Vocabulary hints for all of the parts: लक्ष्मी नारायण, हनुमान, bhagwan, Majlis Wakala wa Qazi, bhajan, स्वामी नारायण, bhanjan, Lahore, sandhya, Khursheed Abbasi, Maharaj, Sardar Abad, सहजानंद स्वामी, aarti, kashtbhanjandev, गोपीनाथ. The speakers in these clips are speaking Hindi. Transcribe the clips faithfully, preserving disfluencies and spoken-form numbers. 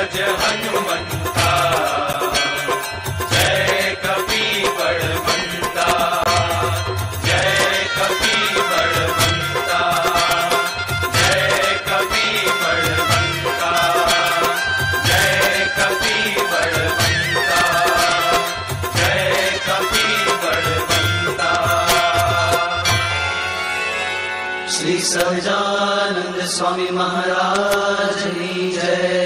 गज हनुमंता, जय कपीबड़ बंता, जय कपीबड़ बंता, जय कपीबड़ बंता, जय कपीबड़ बंता, जय कपीबड़ बंता। श्री सहजानंद स्वामी महाराज की जय।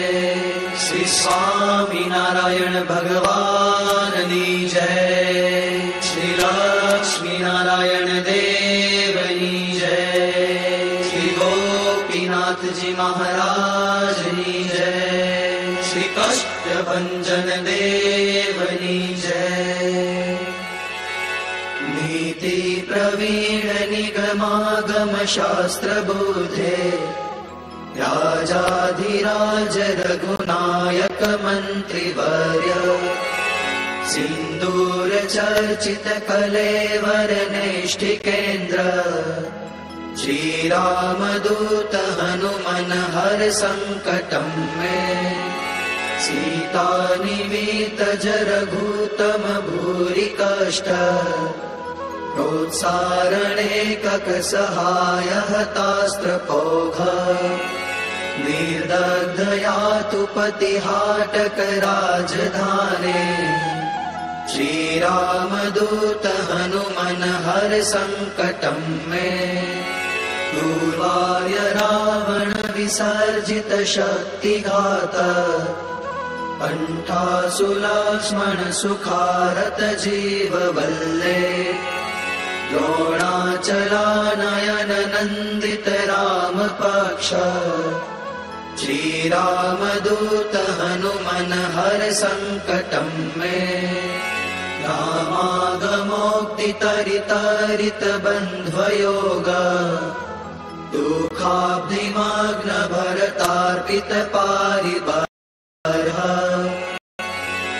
श्री स्वामी नारायण भगवान की जय। श्री लक्ष्मी नारायण देव की जय। श्री गोपीनाथ जी महाराज की जय। श्री कष्ट भंजन देव की जय। नीति प्रवीण निगमागम शास्त्र बुद्धे, राजाधिराज रघुनायक मंत्रिवर्य, सिंदूर चर्चित कलेवर नेष्ठिकेन्द्र, श्रीरामदूत हनुमन हर संकटं मे, सीता निमित्त जरघुतम भूरि कष्ट, प्रोत्सारणे कक सहाय हतास्त्र पौघ, निर्दग्धयातुपतिहाटक राजधाने, श्रीरामदूत हनुमन हर संकटं मे, दूर्वाय रावण विसर्जित शक्तिघात, कंठासुलक्ष्मण सुखारत जीवबल्ले, द्रोणाचला नयन नंदित राम पक्ष, श्रीरामदूत हनुमन हर संकटं मे, रामागमोक्ति तरितारित बन्ध्वयोग, दुःखाब्धिमग्न भरतार्पित पारिवारः,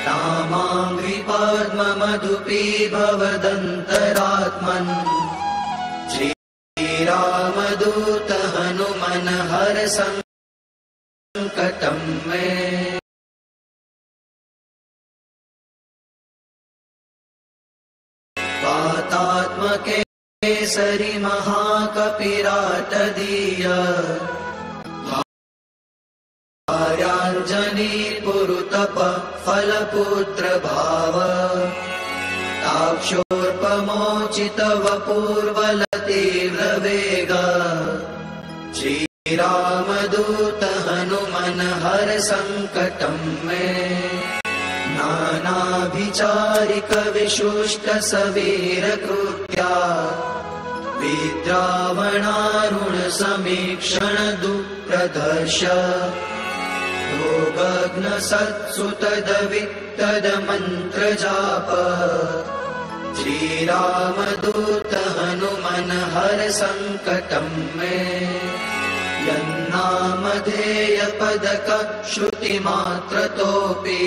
नामाङ्घ्रि पद्म मधुपी भवदन्तरात्मन्, श्रीरामदूत हनुमन हर संकटं मे संकटं मे। वातात्मके सरि महाकपिराट दीय, कार्याञ्जनी पुरुतप फलपुत्र भाव, ताक्षोर्पमोचित वपूर्वल तीव्र वेग, श्रीरामदूत हनुमन हर संकटं मे, नानाभिचारिक विशुष्ट सवीर कृत्या, विद्रावणारुण समीक्षण दुप्रदर्श, भोगग्न सत्सुत दवित्तद मंत्र जाप, श्रीरामदूत हनुमन हर संकटं मे, यन्नामधेय पदक श्रुतिमात्रतोऽपि,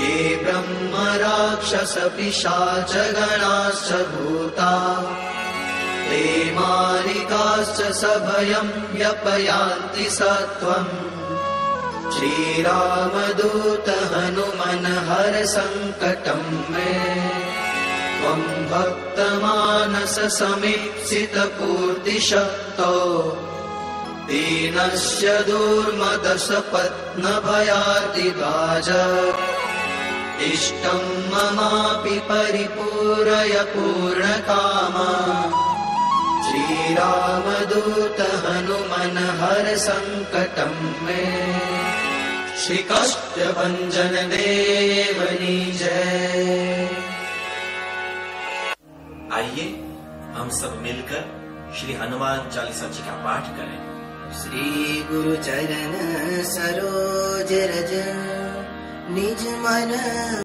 ये ब्रह्म राक्षस पिशाच गणाश्च भूता, ते मारिकाश्च सभयं व्यपयान्ति सत्वं, श्रीरामदूत हनुमन हर संकटं मे, त्वं भक्तमानस समीप्सित पूर्तिशक्तो, दीनस्य दुर्मदशपत्नभयार्ति भाज, इष्टं ममापि परिपूरय पूर्णकाम, श्रीरामदूत हनुमन हर संकटं मे, श्रीकष्टभञ्जन देव की जय। आइए हम सब मिलकर श्री हनुमान चालीसा जी का पाठ करें। श्री गुरु चरण सरोज रज निज मन